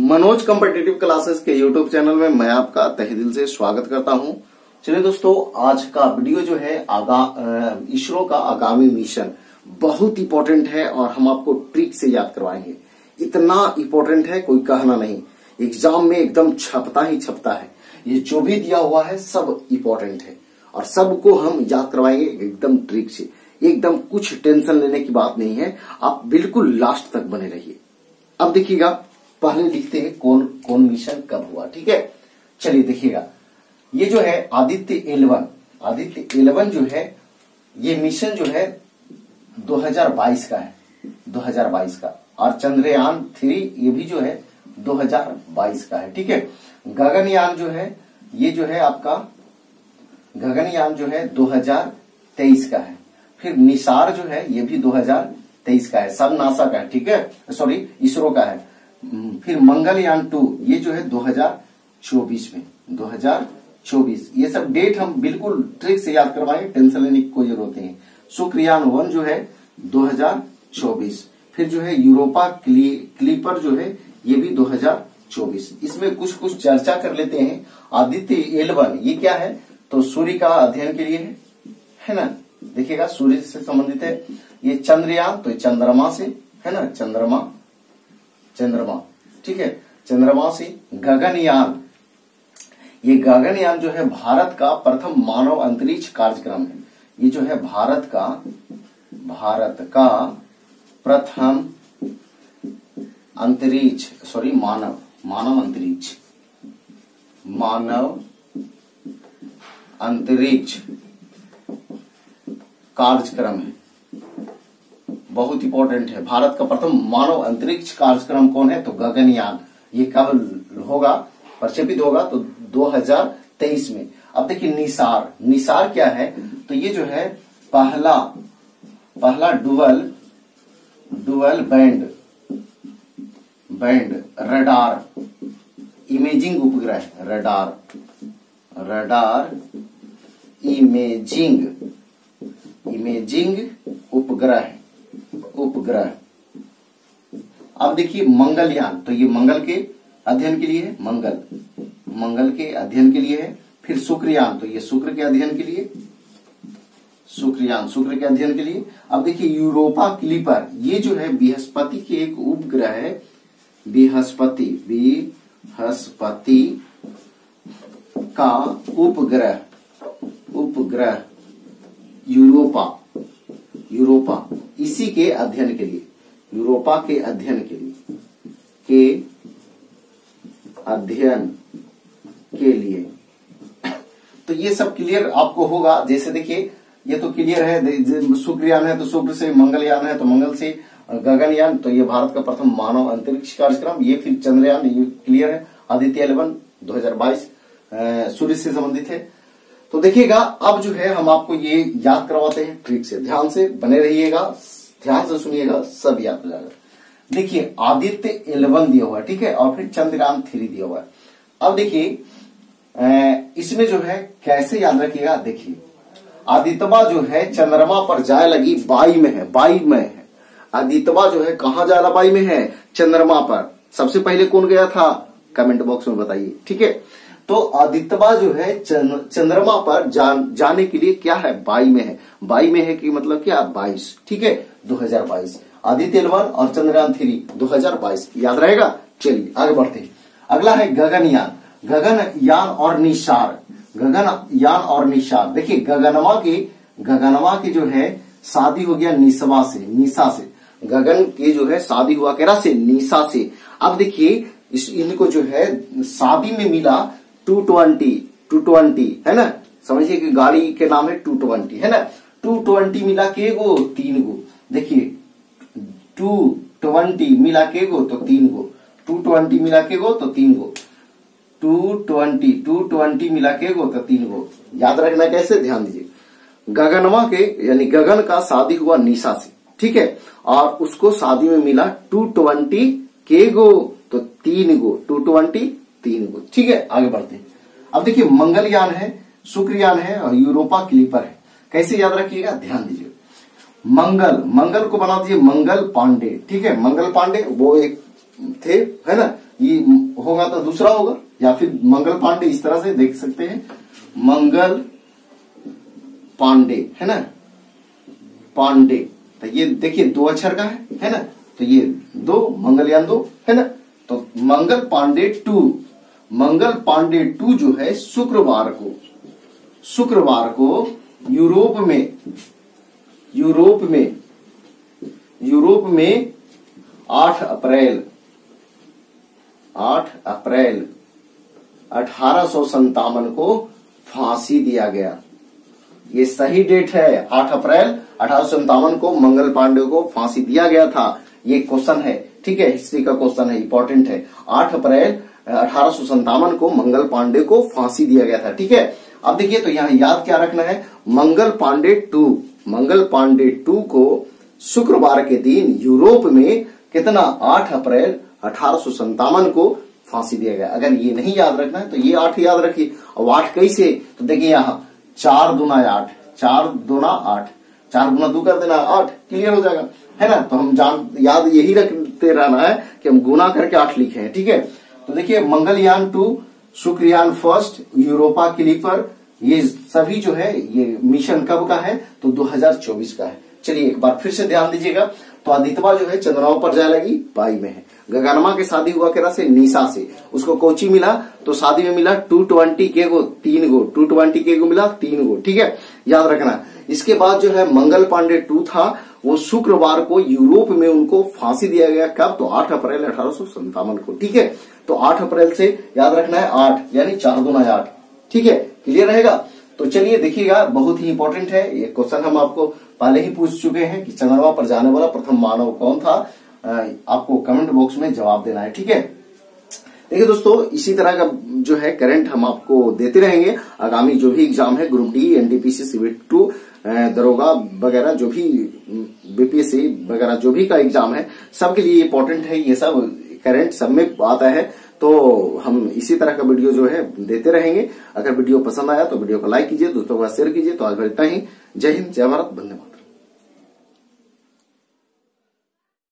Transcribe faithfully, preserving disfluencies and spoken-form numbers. Manoj competitive classes के YouTube channel में मैं आपका तहे दिल से स्वागत करता हूं। चलिए दोस्तों, आज का वीडियो जो है इसरो का आगामी मिशन बहुत इंपॉर्टेंट है और हम आपको ट्रिक से याद करवाएंगे। इतना इंपॉर्टेंट है कोई कहना नहीं, एग्जाम में एकदम छपता ही छपता है। ये जो भी दिया हुआ है सब इंपॉर्टेंट है और सबको हम याद करवाएंगे एकदम ट्रिक से, एकदम कुछ टेंशन लेने की बात नहीं है। आप बिल्कुल लास्ट तक बने रहिए। अब देखिएगा, पहले लिखते हैं कौन कौन मिशन कब हुआ, ठीक है। चलिए देखिएगा, ये जो है Aditya L one, Aditya L one जो है ये मिशन जो है दो हज़ार बाईस का है, दो हज़ार बाईस का। और चंद्रयान थ्री ये भी जो है दो हज़ार बाईस का है, ठीक है। गगनयान जो है ये जो है आपका गगनयान जो है दो हज़ार तेईस का है। फिर निसार जो है ये भी दो हज़ार तेईस का है, सब नासा का है, ठीक है, सॉरी इसरो का है। फिर मंगलयान टू ये जो है दो हज़ार चौबीस में, दो हज़ार चौबीस। ये सब डेट हम बिल्कुल ट्रिक से याद करवाएंगे, टेंशन लेने की कोई जरूरत नहीं है। शुक्रयान वन जो है दो हज़ार चौबीस। फिर जो है यूरोपा क्लीपर जो है ये भी दो हज़ार चौबीस। इसमें कुछ कुछ चर्चा कर लेते हैं। आदित्य एल वन ये क्या है, तो सूर्य का अध्ययन के लिए है, है ना। देखिएगा सूर्य से संबंधित है। ये चंद्रयान तो चंद्रमा से है ना, चंद्रमा चंद्रमा ठीक है, चंद्रमा से। गगनयान, ये गगनयान जो है भारत का प्रथम मानव अंतरिक्ष कार्यक्रम है। ये जो है भारत का भारत का प्रथम अंतरिक्ष सॉरी मानव मानव अंतरिक्ष मानव अंतरिक्ष कार्यक्रम है, बहुत इंपॉर्टेंट है। भारत का प्रथम मानव अंतरिक्ष कार्यक्रम कौन है, तो गगनयान। ये कब होगा, प्रक्षेपित होगा तो दो हज़ार तेईस में। अब देखिए निसार, निसार क्या है, तो ये जो है पहला पहला dual dual band band radar imaging उपग्रह, रडार रडार इमेजिंग इमेजिंग उपग्रह उपग्रह। अब देखिए मंगलयान, तो ये मंगल के अध्ययन के लिए है, मंगल मंगल के अध्ययन के लिए है। फिर शुक्रयान, तो ये शुक्र के अध्ययन के लिए, शुक्रयान शुक्र के अध्ययन के लिए। अब देखिए यूरोपा क्लीपर, ये जो है बृहस्पति के एक उपग्रह है, बृहस्पति बृहस्पति का उपग्रह उपग्रह यूरोपा यूरोपा इसी के अध्ययन के लिए, यूरोपा के अध्ययन के लिए के अध्ययन के लिए। तो ये सब क्लियर आपको होगा। जैसे देखिए ये तो क्लियर है, शुक्रयान है तो शुक्र से, मंगलयान है तो मंगल से, गगनयान तो ये भारत का प्रथम मानव अंतरिक्ष कार्यक्रम, ये फिर चंद्रयान ये क्लियर है। आदित्य एल वन दो हज़ार बाईस सूर्य से संबंधित है। तो देखिएगा, अब जो है हम आपको ये याद करवाते हैं ट्रिक से, ध्यान से बने रहिएगा, ध्यान से सुनिएगा, सब याद हो जाएगा। देखिए आदित्य एल वन दिया हुआ है, ठीक है, और फिर चंद्रयान थ्री दिया हुआ है। अब देखिए इसमें जो है कैसे याद रखिएगा। देखिए आदित्यवा जो है चंद्रमा पर जाए लगी, बाई में है, बाई में है। आदित्यवा जो है कहाँ जा रहा, बाई में है, चंद्रमा पर। सबसे पहले कौन गया था, कमेंट बॉक्स में बताइए, ठीक है। तो आदित्यवा जो है चंद्रमा पर जा, जाने के लिए क्या है, बाई में है। बाई में है कि मतलब क्या, बाईस, ठीक है, दो हज़ार बाईस। आदित्य एल वन और चंद्रयान थ्री दो हज़ार बाईस याद रहेगा। चलिए आगे बढ़ते हैं। अगला है गगनयान, गगनयान और निशार, गगनयान और निशार। देखिए गगनवा की गगनवा की जो है शादी हो गया निशवा से, निशा से। गगन की जो है शादी हुआ केरा से, निशा से। अब देखिए इस इनको जो है शादी में मिला टू ट्वेंटी टू ट्वेंटी, है ना, समझिए कि गाड़ी के नाम है टू ट्वेंटी, है ना। टू ट्वेंटी मिला के गो, तीन गो। देखिए टू ट्वेंटी मिला के गो तो तीन गो, टू ट्वेंटी मिला के गो तो तीन गो, टू ट्वेंटी टू ट्वेंटी मिला के गो तो तीन गो। याद रखना कैसे, ध्यान दीजिए। गगनवा के यानी गगन का शादी हुआ निशा से, ठीक है, और उसको शादी में मिला टू ट्वेंटी के गो तो तीन गो, टू ट्वेंटी तीन गो, ठीक है। आगे बढ़ते हैं। अब देखिए मंगलयान है, शुक्रयान है और यूरोपा क्लीपर है। कैसे याद रखिएगा, ध्यान दीजिए। मंगल मंगल को बना दीजिए मंगल पांडे, ठीक है, मंगल पांडे वो एक थे, है ना, ये होगा तो दूसरा होगा, या फिर मंगल पांडे, इस तरह से देख सकते हैं मंगल पांडे, है ना, पांडे। तो ये देखिए दो अक्षर का है, है ना, तो ये दो मंगलयान दो, है ना, तो मंगल पांडे टू, मंगल पांडे टू जो है शुक्रवार को, शुक्रवार को यूरोप में, यूरोप में, यूरोप में आठ अप्रैल, आठ अप्रैल अठारह सौ संतावन को फांसी दिया गया। ये सही डेट है, आठ अप्रैल अठारह सौ संतावन को मंगल पांडे को फांसी दिया गया था। ये क्वेश्चन है, ठीक है, हिस्ट्री का क्वेश्चन है, इंपॉर्टेंट है। आठ अप्रैल अठारह सौ संतावन को मंगल पांडे को फांसी दिया गया था, ठीक है। अब देखिए, तो यहाँ याद क्या रखना है, मंगल पांडे टू, मंगल पांडे टू को शुक्रवार के दिन यूरोप में कितना, आठ अप्रैल अठारह सौ संतावन को फांसी दिया गया। अगर ये नहीं याद रखना है तो ये आठ याद रखिए। और आठ कैसे, तो देखिए यहाँ चार दुना आठ, चार दुना आठ, चार गुना दो कर देना, आठ, क्लियर हो जाएगा, है ना। तो हम जान याद यही रखते रहना है कि हम गुना करके आठ लिखे हैं, ठीक है। तो देखिए Mangalyaan two, Shukrayaan first, Europa Clipper, ये सभी जो है ये मिशन कब का है, तो दो हजार चौबीस का है। चलिए एक बार फिर से ध्यान दीजिएगा। तो आदित्य जो है चंद्रमा पर जाए लगी, बाई में है। गगनमा की शादी हुआ केरा से, निसा से, उसको कोची मिला, तो शादी में मिला टू ट्वेंटी के गो तीन गो, टू ट्वेंटी के गो मिला तीन गो, ठीक है, याद रखना। इसके बाद जो है मंगल पांडे टू था, वो शुक्रवार को यूरोप में उनको फांसी दिया गया, कब, तो आठ अप्रैल अठारह सौ संतावन को, ठीक है। तो आठ अप्रैल से याद रखना है, आठ यानी चार दो ना आठ, ठीक है, क्लियर रहेगा। तो चलिए देखिएगा, बहुत ही इंपॉर्टेंट है ये क्वेश्चन, हम आपको पहले ही पूछ चुके हैं कि चंद्रमा पर जाने वाला प्रथम मानव कौन था। आपको कमेंट बॉक्स में जवाब देना है, ठीक है। देखिए दोस्तों, इसी तरह का जो है करंट हम आपको देते रहेंगे। आगामी जो भी एग्जाम है, group D, NTPC, CBT two, दरोगा वगैरह, जो भी बीपीएससी वगैरह जो भी का एग्जाम है, सबके लिए इंपॉर्टेंट है, ये सब करंट सब में आता है। तो हम इसी तरह का वीडियो जो है देते रहेंगे। अगर वीडियो पसंद आया तो वीडियो को लाइक कीजिए, दोस्तों के साथ शेयर कीजिए। तो आज भर इतना ही। जय हिंद, जय भारत, धन्यवाद।